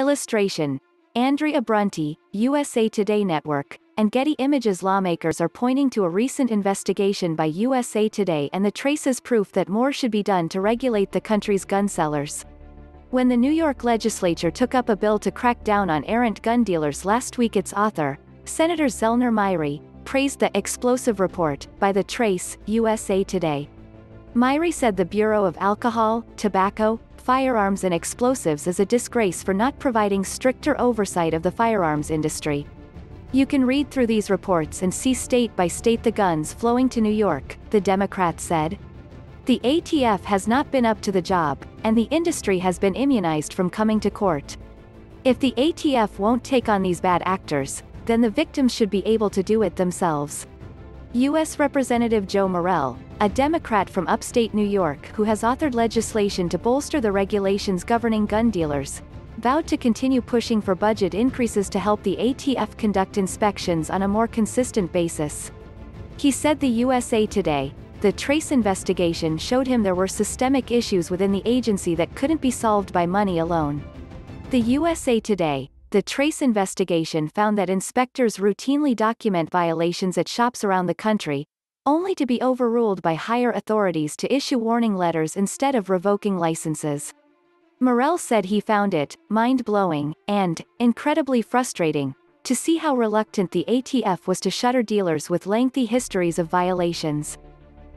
Illustration. Andrea Brunty, USA Today Network, and Getty Images. Lawmakers are pointing to a recent investigation by USA Today and The Trace as proof that more should be done to regulate the country's gun sellers. When the New York legislature took up a bill to crack down on errant gun dealers last week, its author, Senator Zellnor Myrie, praised the explosive report by The Trace, USA Today. Myrie said the Bureau of Alcohol, Tobacco, Firearms and Explosives is a disgrace for not providing stricter oversight of the firearms industry. You can read through these reports and see state by state the guns flowing to New York, the Democrat said. The ATF has not been up to the job, and the industry has been immunized from coming to court. If the ATF won't take on these bad actors, then the victims should be able to do it themselves. U.S. Representative Joe Morelle, a Democrat from upstate New York who has authored legislation to bolster the regulations governing gun dealers, vowed to continue pushing for budget increases to help the ATF conduct inspections on a more consistent basis. He said the USA Today, The Trace investigation showed him there were systemic issues within the agency that couldn't be solved by money alone. The USA Today, The Trace investigation found that inspectors routinely document violations at shops around the country, only to be overruled by higher authorities to issue warning letters instead of revoking licenses. Morelle said he found it mind-blowing and incredibly frustrating to see how reluctant the ATF was to shutter dealers with lengthy histories of violations.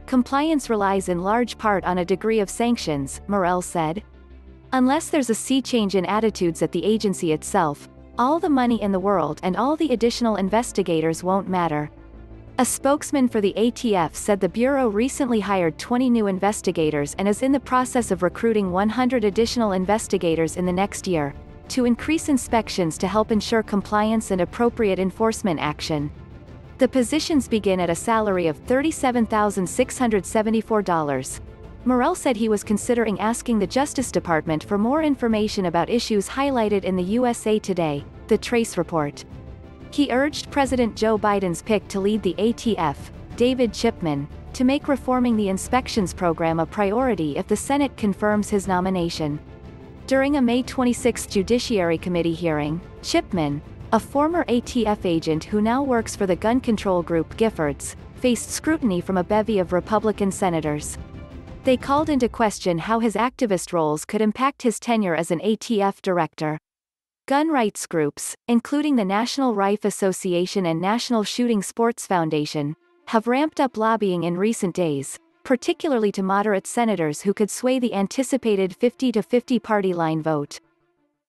Compliance relies in large part on a degree of sanctions, Morelle said. Unless there's a sea change in attitudes at the agency itself, all the money in the world and all the additional investigators won't matter. A spokesman for the ATF said the Bureau recently hired 20 new investigators and is in the process of recruiting 100 additional investigators in the next year, to increase inspections to help ensure compliance and appropriate enforcement action. The positions begin at a salary of $37,674. Morelle said he was considering asking the Justice Department for more information about issues highlighted in the USA Today, The Trace report. He urged President Joe Biden's pick to lead the ATF, David Chipman, to make reforming the inspections program a priority if the Senate confirms his nomination. During a May 26 Judiciary Committee hearing, Chipman, a former ATF agent who now works for the gun control group Giffords, faced scrutiny from a bevy of Republican senators. They called into question how his activist roles could impact his tenure as an ATF director. Gun rights groups, including the National Rifle Association and National Shooting Sports Foundation, have ramped up lobbying in recent days, particularly to moderate senators who could sway the anticipated 50-50 party line vote.